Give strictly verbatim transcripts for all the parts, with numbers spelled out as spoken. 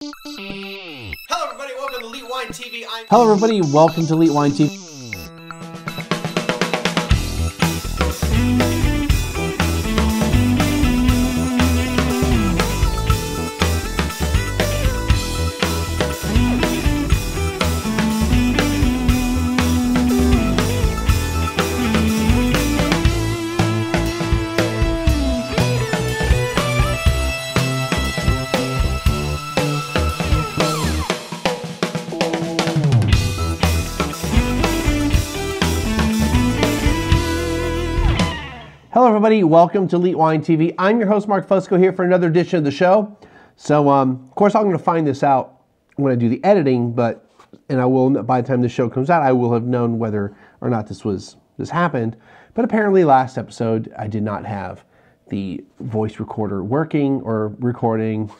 Hello everybody, welcome to Late Wine T V. I'm Hello everybody, welcome to Late Wine T V. Hello everybody, welcome to Elite Wine T V. I'm your host Mark Fusco here for another edition of the show. So um, of course I'm going to find this out when I do the editing, but and I will by the time the show comes out I will have known whether or not this was this happened. But apparently last episode I did not have the voice recorder working or recording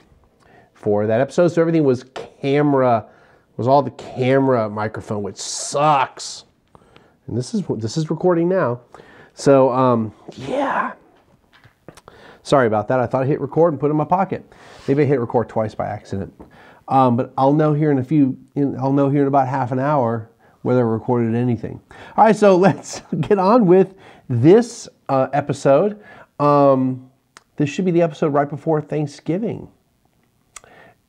for that episode, so everything was camera was all the camera microphone, which sucks. And this is this is recording now. So, um, yeah, sorry about that. I thought I hit record and put it in my pocket. Maybe I hit record twice by accident. Um, but I'll know here in a few, in, I'll know here in about half an hour whether I recorded anything. All right, so let's get on with this uh, episode. Um, this should be the episode right before Thanksgiving.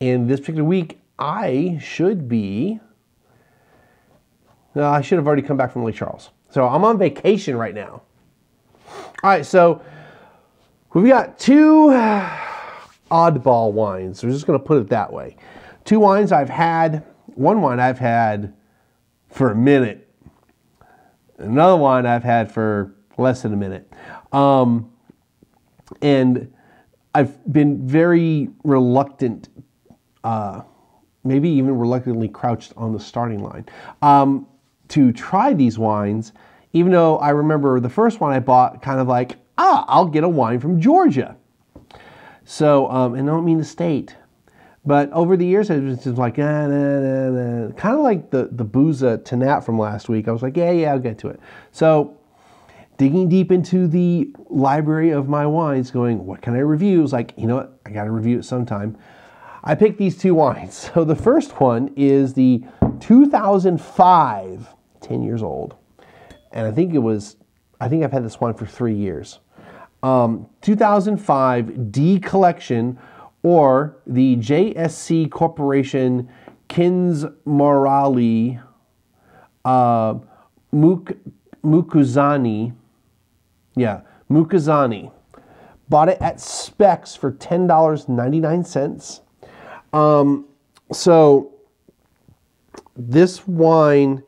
And this particular week, I should be, uh, I should have already come back from Lake Charles. So I'm on vacation right now. All right, so we've got two oddball wines. We're just going to put it that way. Two wines I've had. One wine I've had for a minute. Another wine I've had for less than a minute. Um, and I've been very reluctant, uh, maybe even reluctantly crouched on the starting line um, to try these wines. Even though I remember the first one I bought, kind of like, ah, I'll get a wine from Georgia. So, um, and I don't mean the state, but over the years, I was just like, nah, nah, nah, nah. Kind of like the, the Booza Tanat from last week. I was like, yeah, yeah, I'll get to it. So, digging deep into the library of my wines, going, what can I review? I was like, you know what, I gotta review it sometime. I picked these two wines. So the first one is the two thousand five, ten years old. And I think it was, I think I've had this wine for three years. Um, two thousand five D Collection, or the J S C Corporation Kindzmarauli uh, Muk Mukuzani. Yeah, Mukuzani. Bought it at Specs for ten dollars and ninety-nine cents. Um, so this wine...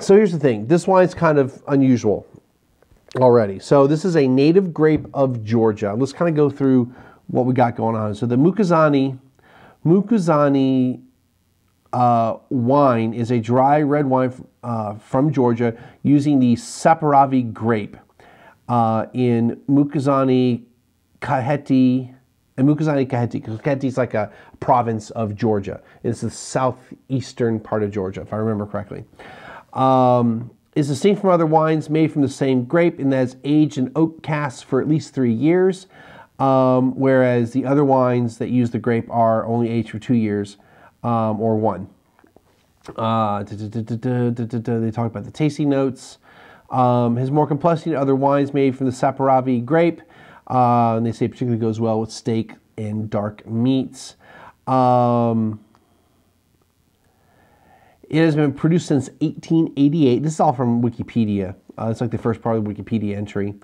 So here's the thing. This wine's kind of unusual already. So this is a native grape of Georgia. Let's kind of go through what we got going on. So the Mukuzani, Mukuzani uh, wine is a dry red wine uh, from Georgia using the Saperavi grape uh, in Mukuzani, Kakheti, and Mukuzani Kakheti. Kakheti is like a province of Georgia. It's the southeastern part of Georgia, if I remember correctly. Um, is distinct from other wines made from the same grape and that is aged in oak casks for at least three years, um, whereas the other wines that use the grape are only aged for two years um, or one. Uh, they talk about the tasty notes. Um, has more complexity than other wines made from the Saperavi grape, uh, and they say it particularly goes well with steak and dark meats. Um, It has been produced since eighteen eighty-eight. This is all from Wikipedia. Uh, it's like the first part of the Wikipedia entry.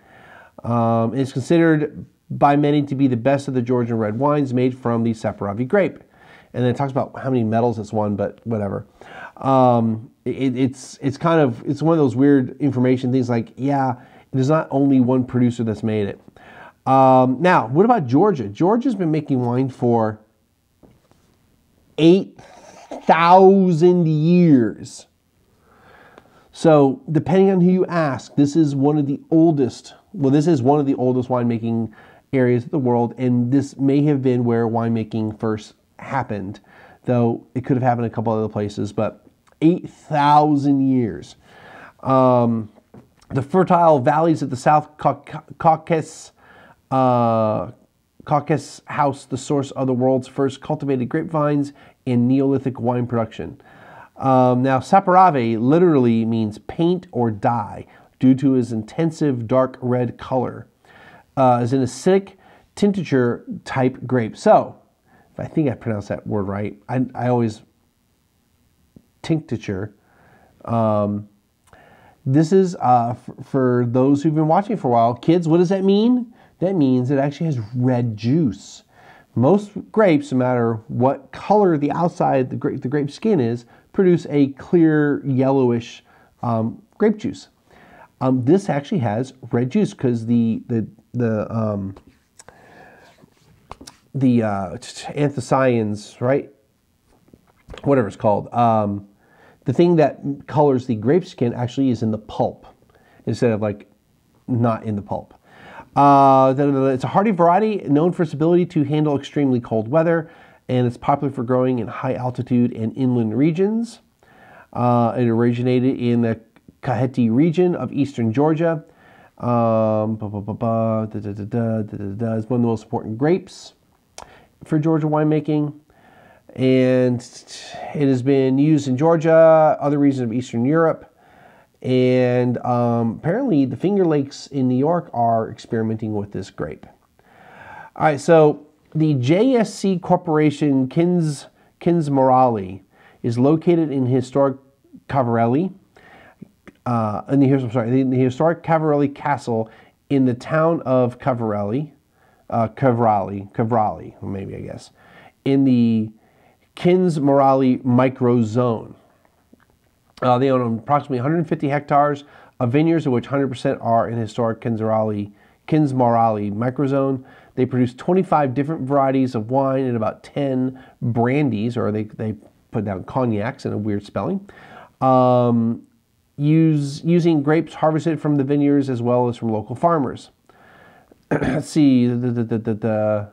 Um, it's considered by many to be the best of the Georgian red wines made from the Saperavi grape. And then it talks about how many medals it's won, but whatever. Um, it, it's it's kind of it's one of those weird information things. Like, yeah, there's not only one producer that's made it. Um, now, what about Georgia? Georgia's been making wine for eight. thousand years. So depending on who you ask, this is one of the oldest, well, this is one of the oldest winemaking areas of the world, and this may have been where winemaking first happened, though it could have happened a couple other places, but eight thousand years. Um, the fertile valleys of the South Caucasus, uh, Caucasus housed the source of the world's first cultivated grapevines in Neolithic wine production. Um, now, Saperavi literally means paint or dye due to its intensive dark red color. Uh, it's an acidic tinture type grape. So, if I think I pronounced that word right, I, I always tincture. Um, this is, uh, for those who've been watching for a while, kids, what does that mean? That means it actually has red juice. Most grapes, no matter what color the outside, the grape, the grape skin is, produce a clear yellowish um, grape juice. Um, this actually has red juice because the the the um, the uh, anthocyanins, right? Whatever it's called, um, the thing that colors the grape skin actually is in the pulp instead of like not in the pulp. Uh, it's a hardy variety known for its ability to handle extremely cold weather, and it's popular for growing in high altitude and inland regions. Uh, it originated in the Kakheti region of eastern Georgia. Um, ba, ba, ba, ba, da, da, da, da, da, da. It's one of the most important grapes for Georgia winemaking, and it has been used in Georgia, other regions of Eastern Europe. And um, apparently the Finger Lakes in New York are experimenting with this grape. All right, so the J S C Corporation Kinds, Kindzmarauli is located in historic Kvareli, uh, in the, I'm sorry, in the historic Kvareli Castle in the town of Kvareli, uh, Kvareli, Kvareli, maybe I guess, in the Kindzmarauli microzone. Uh, they own approximately one hundred fifty hectares of vineyards, of which one hundred percent are in historic Kindzmarauli, Kindzmarauli microzone. They produce twenty-five different varieties of wine and about ten brandies, or they, they put down cognacs in a weird spelling, um, use, using grapes harvested from the vineyards as well as from local farmers. Let's see, the, the, the, the, the,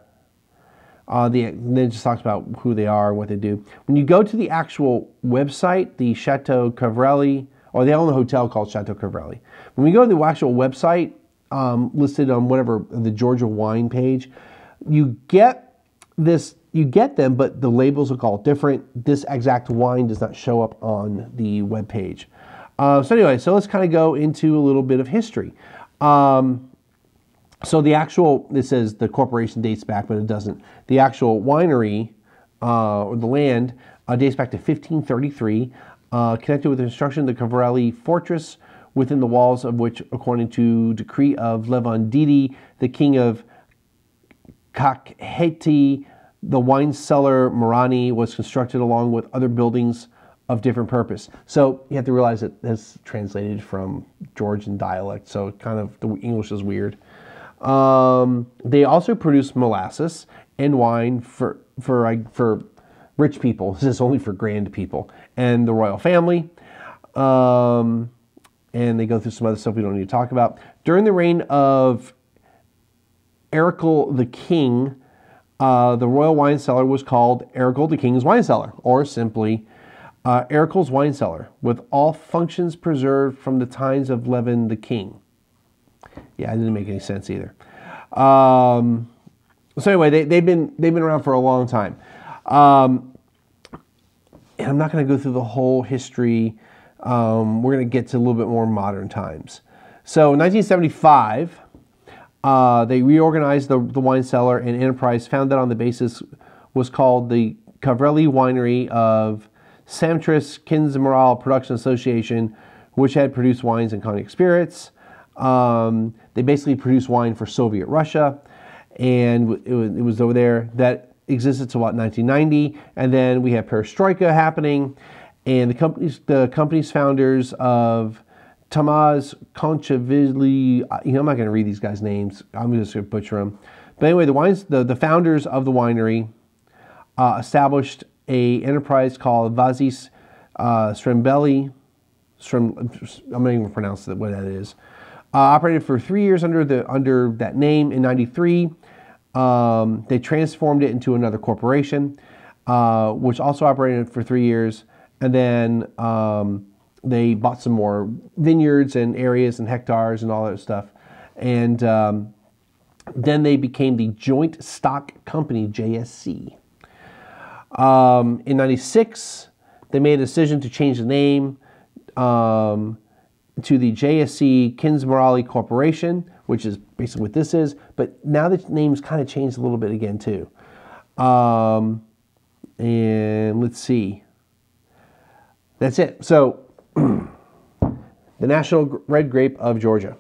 Uh, the, then it just talks about who they are and what they do. When you go to the actual website, the Chateau Kvareli, or they own a hotel called Chateau Kvareli. When we go to the actual website um, listed on whatever, the Georgia wine page, you get this, you get them, but the labels look all different. This exact wine does not show up on the webpage. Uh, so anyway, so let's kind of go into a little bit of history. Um, So the actual, it says the corporation dates back, but it doesn't. The actual winery, uh, or the land, uh, dates back to fifteen thirty-three, uh, connected with the construction of the Cabernet Fortress, within the walls of which, according to decree of Levandidi, the king of Kakheti, the wine cellar Morani was constructed along with other buildings of different purpose. So you have to realize that that's translated from Georgian dialect, so kind of the English is weird. Um, they also produce molasses and wine for, for, for rich people. This is only for grand people and the royal family. Um, and they go through some other stuff we don't need to talk about. During the reign of Erekle the King, uh, the royal wine cellar was called Erekle the King's Wine Cellar, or simply uh, Erkel's Wine Cellar, with all functions preserved from the times of Levin the King. Yeah, it didn't make any sense either. Um, so anyway, they, they've been they've been around for a long time, um, and I'm not going to go through the whole history. Um, we're going to get to a little bit more modern times. So in nineteen seventy-five, uh, they reorganized the, the wine cellar and enterprise founded on the basis was called the Kvareli Winery of Samtris Kindzmarauli Production Association, which had produced wines and cognac spirits. Um, they basically produced wine for Soviet Russia, and it was, it was over there that existed until about nineteen ninety. And then we have perestroika happening, and the company's the company's founders of Tamaz Konchavili. You know, I'm not going to read these guys' names. I'm just going to butcher them. But anyway, the wines the the founders of the winery uh, established a enterprise called Vazis uh, Srembeli. Srem, I'm not even going to pronounce that, what that is. Uh, operated for three years under the under that name. In ninety-three, um, they transformed it into another corporation, uh, which also operated for three years. And then um, they bought some more vineyards and areas and hectares and all that stuff. And um, Then they became the joint stock company, J S C. Um, in ninety-six, they made a decision to change the name um, to the J S C Kindzmarauli Corporation, which is basically what this is. But now the name's kind of changed a little bit again, too. Um, and let's see. That's it. So, the National Red Grape of Georgia.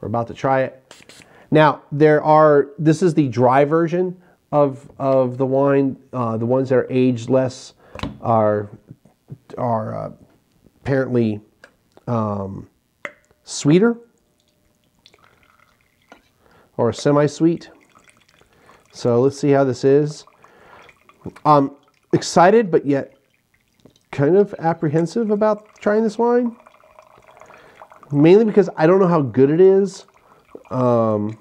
We're about to try it. Now, there are, this is the dry version of, of the wine. Uh, the ones that are aged less are, are uh, apparently um, sweeter or semi-sweet. So let's see how this is. I'm excited, but yet kind of apprehensive about trying this wine. Mainly because I don't know how good it is. Um,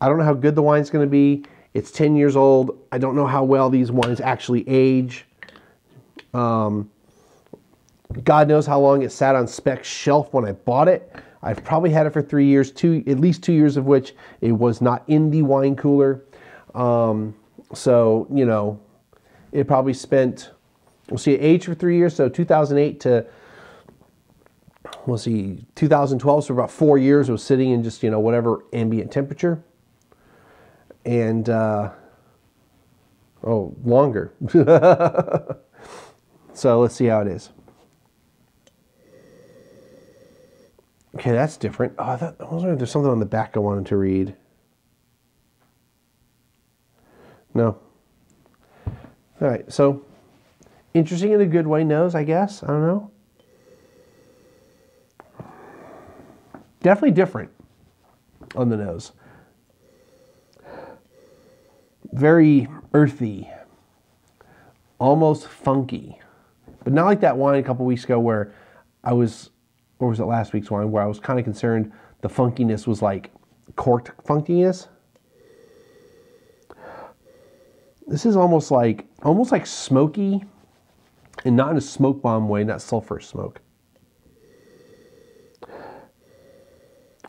I don't know how good the wine's going to be. It's ten years old. I don't know how well these wines actually age. Um, God knows how long it sat on spec shelf when I bought it. I've probably had it for three years, two, at least two years of which it was not in the wine cooler. Um, so, you know, it probably spent, we'll see, it aged for three years. So two thousand eight to, we'll see, two thousand twelve. So about four years it was sitting in just, you know, whatever ambient temperature. And, uh, oh, longer. So let's see how it is. Okay, that's different. Oh, that, I was wondering if there's something on the back I wanted to read. No. All right, so interesting in a good way, nose, I guess. I don't know. Definitely different on the nose. Very earthy, almost funky, but not like that wine a couple weeks ago where I was... or was it last week's wine, where I was kind of concerned the funkiness was like corked funkiness. This is almost like, almost like smoky, and not in a smoke bomb way, not sulfur smoke.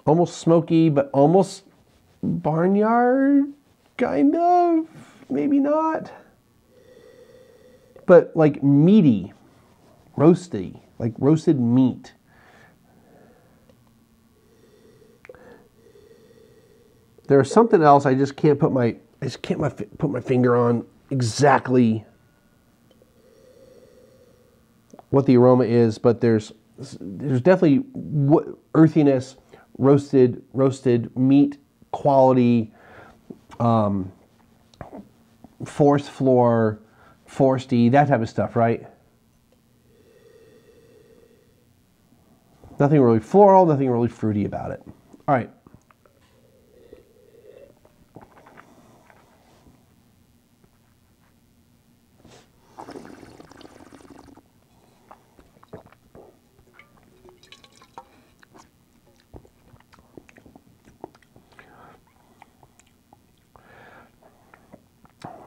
Almost smoky, but almost barnyard, kind of, maybe not. But like meaty, roasty, like roasted meat. There's something else I just can't put my I just can't my, put my finger on exactly what the aroma is, but there's there's definitely earthiness, roasted roasted meat quality, um, forest floor, foresty, that type of stuff, right? Nothing really floral, nothing really fruity about it. All right.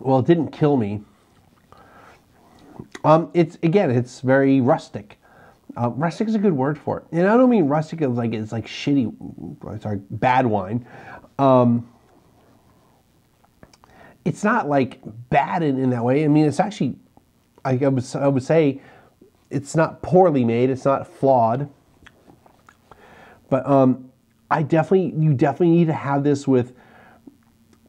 Well, it didn't kill me. Um, it's again, it's very rustic. Uh, rustic is a good word for it, and I don't mean rustic as like it's like shitty, sorry, bad wine. Um, it's not like bad in, in that way. I mean, it's actually, I, I would I would say, it's not poorly made. It's not flawed. But um, I definitely, you definitely need to have this with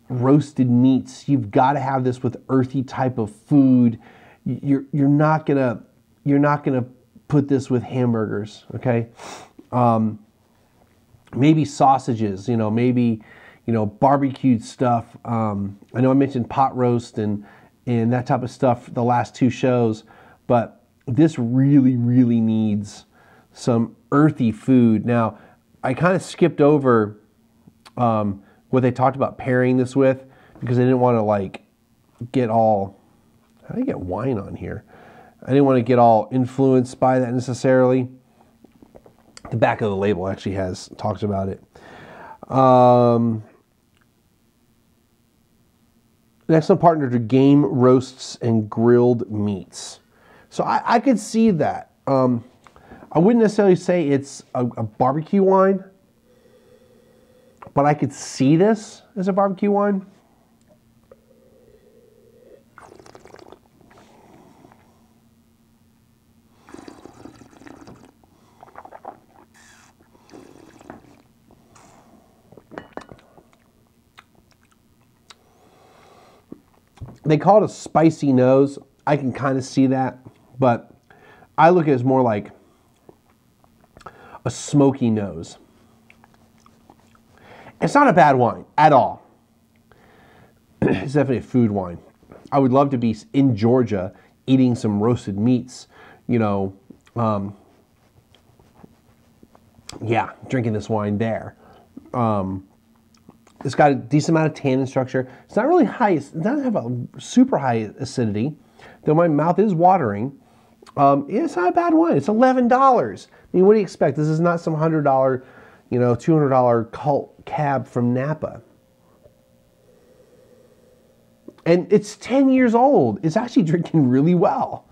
roasted meats. You've got to have this with earthy type of food. You're you're not gonna you're not gonna put this with hamburgers, okay? Um, maybe sausages, you know, maybe you know barbecued stuff. Um, I know I mentioned pot roast and and that type of stuff the last two shows, but this really really needs some earthy food. Now I kind of skipped over. Um, what they talked about pairing this with, because I didn't want to like get all, how do you get wine on here? I didn't want to get all influenced by that necessarily. The back of the label actually has talks about it. Um, an excellent partner to game roasts and grilled meats. So I, I could see that. Um, I wouldn't necessarily say it's a, a barbecue wine. but I could see this as a barbecue wine. They call it a spicy nose. I can kind of see that, but I look at it as more like a smoky nose. It's not a bad wine at all. It's definitely a food wine. I would love to be in Georgia eating some roasted meats, you know, um, yeah, drinking this wine there. Um, It's got a decent amount of tannin structure. It's not really high. It doesn't have a super high acidity, though my mouth is watering. Um, it's not a bad wine. It's eleven dollars. I mean, what do you expect? This is not some one hundred dollar, you know, two hundred dollar cult cab from Napa. And it's ten years old. It's actually drinking really well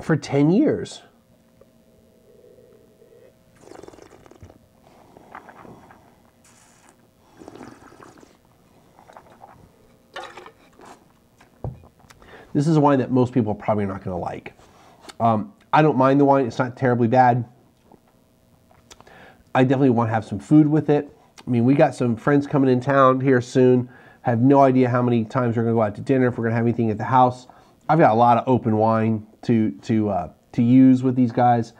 for ten years. This is a wine that most people are probably not going to like. Um, I don't mind the wine. It's not terribly bad. I definitely want to have some food with it. I mean, we got some friends coming in town here soon. I have no idea how many times we're going to go out to dinner, if we're going to have anything at the house. I've got a lot of open wine to, to, uh, to use with these guys.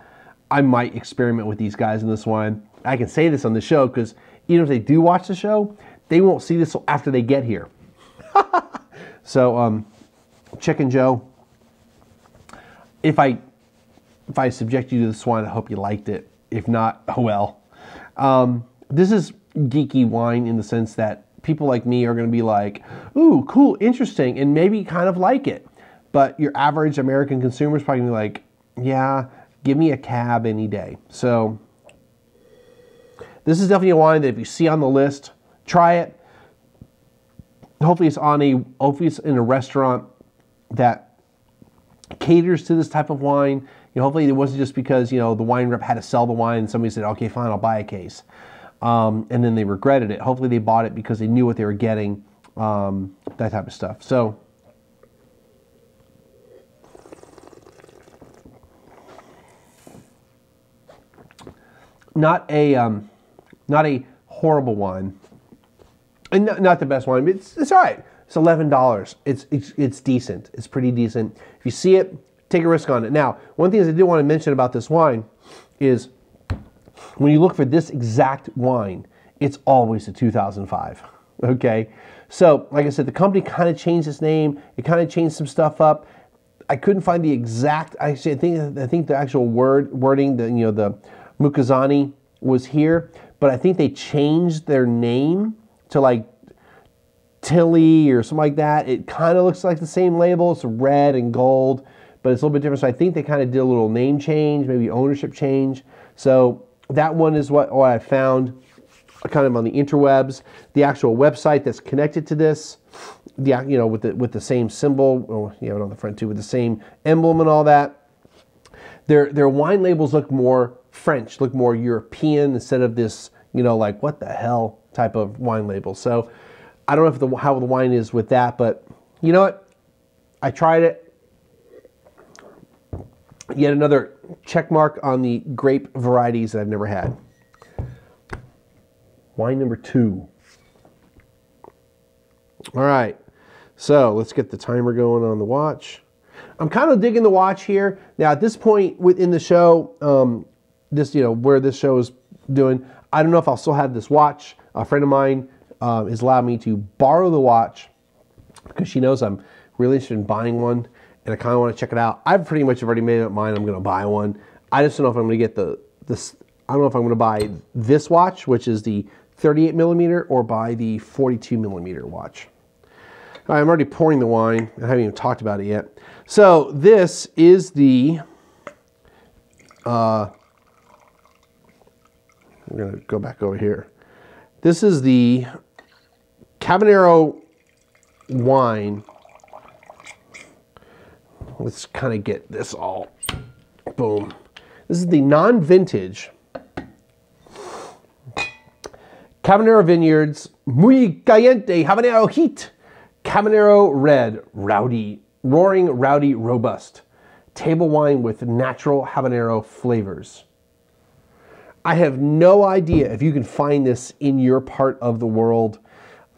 I might experiment with these guys in this wine. I can say this on the show because even if they do watch the show, they won't see this after they get here. So, um... Chicken Joe, if I if I subject you to this wine, I hope you liked it. If not, oh well. Um, this is geeky wine in the sense that people like me are going to be like, ooh, cool, interesting, and maybe kind of like it. But your average American consumer is probably going to be like, yeah, give me a cab any day. So this is definitely a wine that if you see on the list, try it. Hopefully it's, on a, hopefully it's in a restaurant that caters to this type of wine. You know, hopefully it wasn't just because, you know, the wine rep had to sell the wine and somebody said, okay, fine, I'll buy a case. Um, and then they regretted it. Hopefully they bought it because they knew what they were getting, um, that type of stuff. So not a, um, not a horrible wine and not, not the best wine, but it's, it's all right. It's eleven dollars. It's, it's, it's decent. It's pretty decent. If you see it, take a risk on it. Now, one thing I did want to mention about this wine is when you look for this exact wine, it's always a two thousand five, okay? So, like I said, the company kind of changed its name. It kind of changed some stuff up. I couldn't find the exact, actually, I think, I think the actual word, wording, the, you know, the Mukuzani was here, but I think they changed their name to like Tilly or something like that. It kind of looks like the same label. It's red and gold, but it's a little bit different. So I think they kind of did a little name change, maybe ownership change. So that one is what, what I found kind of on the interwebs. The actual website that's connected to this, the, you know, with the, with the same symbol, or you have it on the front too, with the same emblem and all that. Their, their wine labels look more French, look more European instead of this, you know, like what the hell type of wine label. So I don't know if the, how the wine is with that, but you know what? I tried it. Yet another check mark on the grape varieties that I've never had. Wine number two. All right. So let's get the timer going on the watch. I'm kind of digging the watch here. Now at this point within the show, um, this, you know, where this show is doing, I don't know if I'll still have this watch. A friend of mine Um, has allowed me to borrow the watch because she knows I'm really interested in buying one and I kind of want to check it out. I've pretty much already made up mine. I'm going to buy one. I just don't know if I'm going to get the, this, I don't know if I'm going to buy this watch, which is the thirty-eight millimeter, or buy the forty-two millimeter watch. Right, I'm already pouring the wine. I haven't even talked about it yet. So this is the, uh, I'm going to go back over here. This is the Cabanero wine. Let's kind of get this all. Boom. This is the non-vintage Cabanero Vineyards, Muy Caliente, Habanero Heat, Cabanero Red, Rowdy, Roaring Rowdy Robust, table wine with natural habanero flavors. I have no idea if you can find this in your part of the world,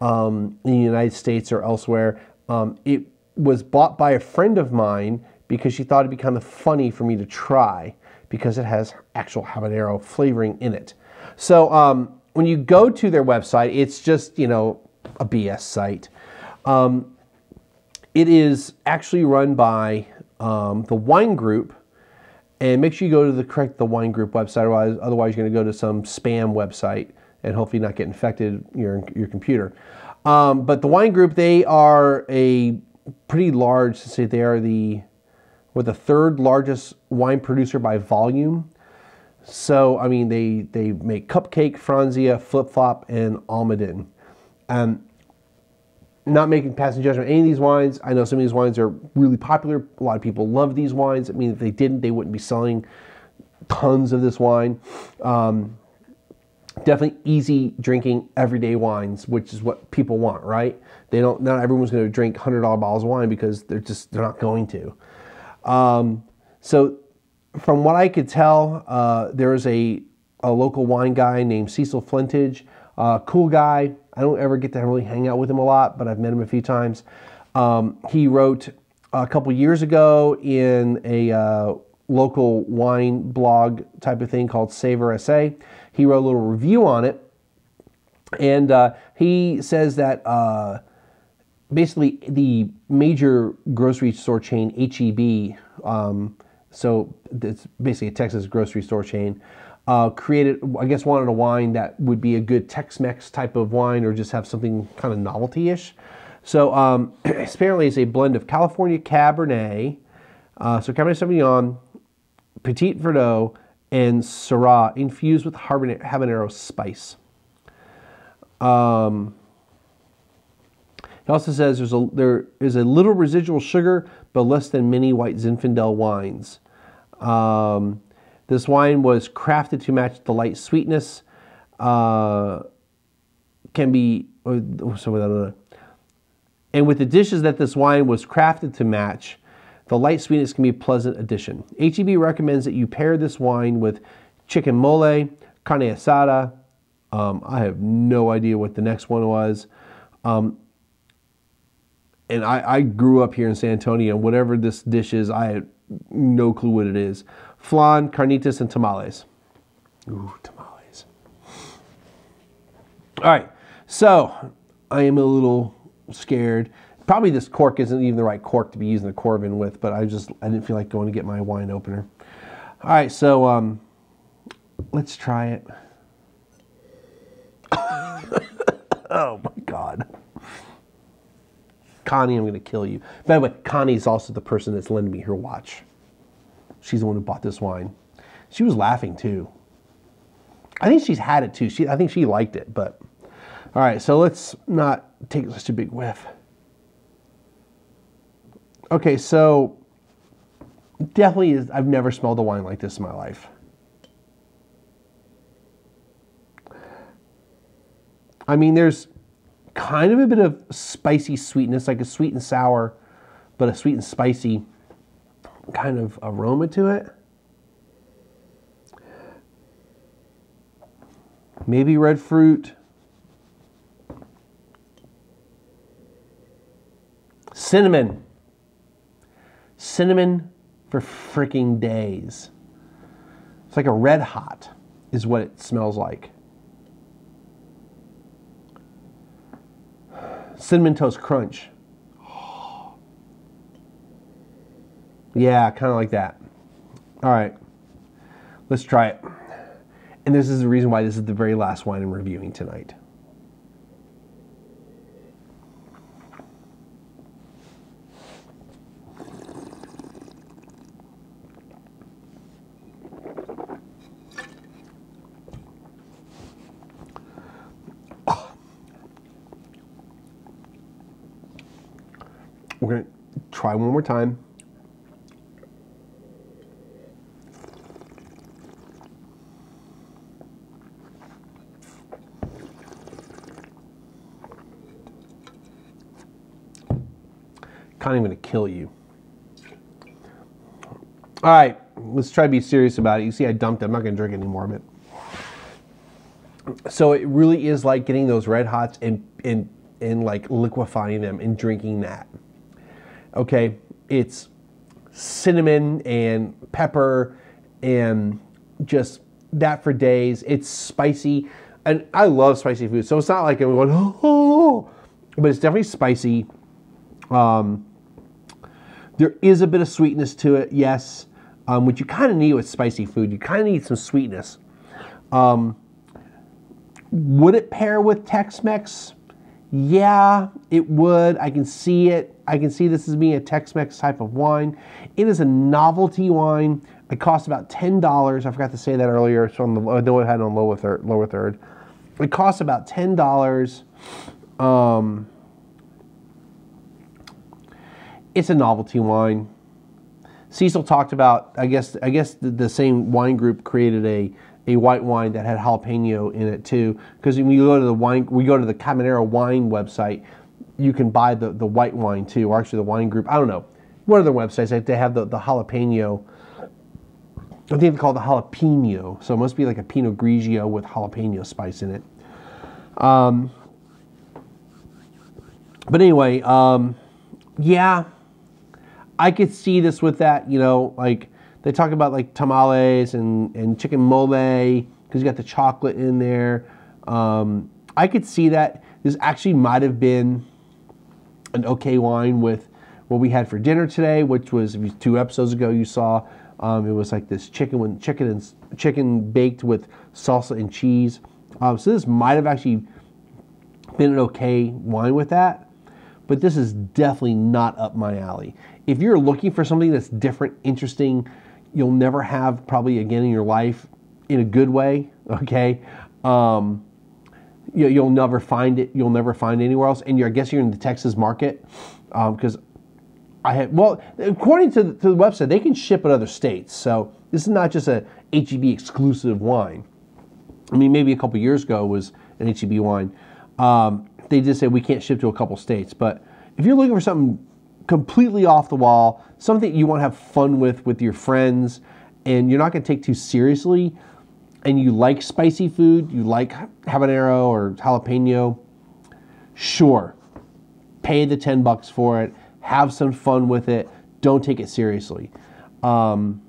um, in the United States or elsewhere. Um, it was bought by a friend of mine because she thought it'd be kind of funny for me to try because it has actual habanero flavoring in it. So um, when you go to their website, it's just, you know, a B S site. Um, it is actually run by um, the Wine Group. And make sure you go to the correct the Wine Group website, otherwise, otherwise you're going to go to some spam website and hopefully not get infected your your computer. Um, but the Wine Group, they are a pretty large. Say they are the or the third largest wine producer by volume. So I mean, they they make Cupcake, Franzia, Flip Flop, and Almaden. Um, not making passing judgment on any of these wines. I know some of these wines are really popular. A lot of people love these wines. I mean, if they didn't, they wouldn't be selling tons of this wine. Um, definitely easy drinking everyday wines, which is what people want, right? They don't, not everyone's going to drink one hundred dollar bottles of wine because they're just, they're not going to. Um, so from what I could tell, uh, there is a, a local wine guy named Cecil Flintage, uh, cool guy. I don't ever get to really hang out with him a lot, but I've met him a few times. Um, he wrote a couple years ago in a uh, local wine blog type of thing called SavorSA. He wrote a little review on it, and uh, he says that uh, basically the major grocery store chain H E B, um, so it's basically a Texas grocery store chain, Uh, created, I guess, wanted a wine that would be a good Tex-Mex type of wine or just have something kind of novelty-ish. So um, apparently it's a blend of California Cabernet, uh, so Cabernet Sauvignon, Petit Verdot, and Syrah infused with habanero spice. Um, it also says there's a, there is a little residual sugar, but less than many white Zinfandel wines. Um... This wine was crafted to match the light sweetness. Uh, can be so without and with the dishes that this wine was crafted to match, the light sweetness can be a pleasant addition. H E B recommends that you pair this wine with chicken mole, carne asada. Um, I have no idea what the next one was. Um, and I, I grew up here in San Antonio. Whatever this dish is, I had no clue what it is. Flan, carnitas, and tamales. Ooh, tamales. All right, so I am a little scared. Probably this cork isn't even the right cork to be using the Corvin with, but I just, I didn't feel like going to get my wine opener. All right, so um, let's try it. Oh my God. Connie, I'm gonna kill you. By the way, Connie's also the person that's lending me her watch. She's the one who bought this wine. She was laughing too. I think she's had it too. She, I think she liked it, but. All right, so let's not take such a big whiff. Okay, so definitely is, I've never smelled a wine like this in my life. I mean, there's kind of a bit of spicy sweetness, like a sweet and sour, but a sweet and spicy kind of aroma to it. Maybe red fruit. Cinnamon. Cinnamon for freaking days. It's like a red hot is what it smells like. Cinnamon Toast Crunch. Yeah, kind of like that. All right, let's try it. And this is the reason why this is the very last wine I'm reviewing tonight. Oh. We're gonna try one more time. kind of going to kill you. All right, let's try to be serious about it. You see, I dumped it. I'm not going to drink anymore of it. So it really is like getting those red hots and, and, and like liquefying them and drinking that. Okay, it's cinnamon and pepper and just that for days. It's spicy. And I love spicy food. So it's not like everyone, oh, but it's definitely spicy. Um, there is a bit of sweetness to it, yes. Um, which you kind of need with spicy food. You kind of need some sweetness. Um, would it pair with Tex-Mex? Yeah, it would. I can see it. I can see this as being a Tex-Mex type of wine. It is a novelty wine. It costs about ten dollars. I forgot to say that earlier. It's on the, I know it had it on lower third, lower third. It costs about ten dollars. Um, it's a novelty wine. Cecil talked about, I guess, I guess the, the same wine group created a, a white wine that had jalapeno in it too. Because when you go to the wine, we go to the Cabanero wine website, you can buy the, the white wine too, or actually the wine group, I don't know. One of their websites, they have the, the jalapeno, I think they call it the jalapeno. So it must be like a Pinot Grigio with jalapeno spice in it. Um, but anyway, um, yeah. I could see this with that, you know, like they talk about like tamales and, and chicken mole because you got the chocolate in there. Um, I could see that this actually might have been an okay wine with what we had for dinner today, which was two episodes ago you saw. Um, it was like this chicken with chicken and chicken baked with salsa and cheese. Um, so this might have actually been an okay wine with that. But this is definitely not up my alley. If you're looking for something that's different, interesting, you'll never have probably again in your life in a good way, okay? Um, you, you'll never find it. You'll never find it anywhere else. And you're, I guess you're in the Texas market because um, I had, well, according to the, to the website, they can ship in other states. So this is not just a H E B exclusive wine. I mean, maybe a couple years ago it was an H E B wine. Um, They did say we can't ship to a couple states, but if you're looking for something completely off the wall, something you want to have fun with with your friends, and you're not going to take too seriously, and you like spicy food, you like habanero or jalapeno, sure, pay the ten bucks for it, have some fun with it, don't take it seriously. Um,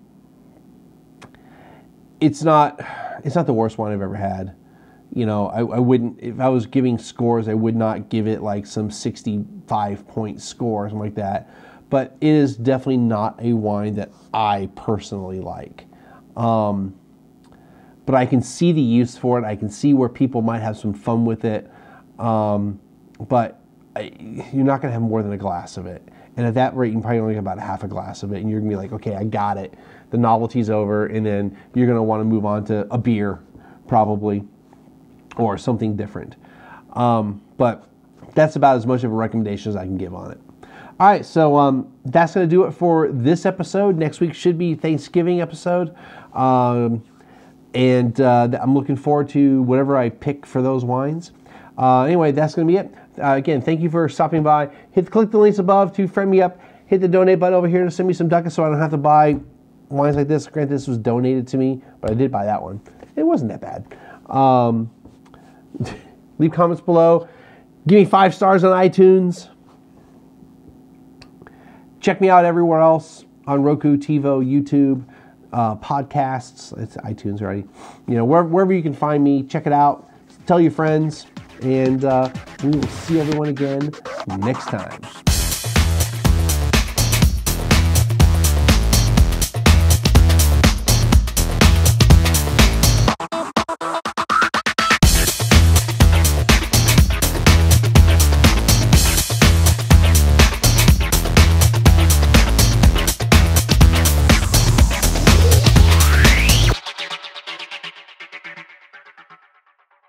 it's not, it's not the worst wine I've ever had. You know, I, I wouldn't, if I was giving scores, I would not give it like some sixty-five point score or something like that. But it is definitely not a wine that I personally like. Um, but I can see the use for it. I can see where people might have some fun with it. Um, but I, you're not going to have more than a glass of it. And at that rate, you can probably only get about half a glass of it. And you're going to be like, okay, I got it. The novelty's over. And then you're going to want to move on to a beer, probably. Or something different. Um, but that's about as much of a recommendation as I can give on it. All right, so um, that's going to do it for this episode. Next week should be Thanksgiving episode. Um, and uh, I'm looking forward to whatever I pick for those wines. Uh, anyway, that's going to be it. Uh, again, thank you for stopping by. Hit, click the links above to friend me up. Hit the donate button over here to send me some ducats so I don't have to buy wines like this. Granted, this was donated to me, but I did buy that one. It wasn't that bad. Um, Leave comments below. Give me five stars on iTunes. Check me out everywhere else on Roku, TiVo, YouTube, uh, podcasts. It's iTunes already. You know, wherever, wherever you can find me, check it out. Tell your friends, and uh, we will see everyone again next time.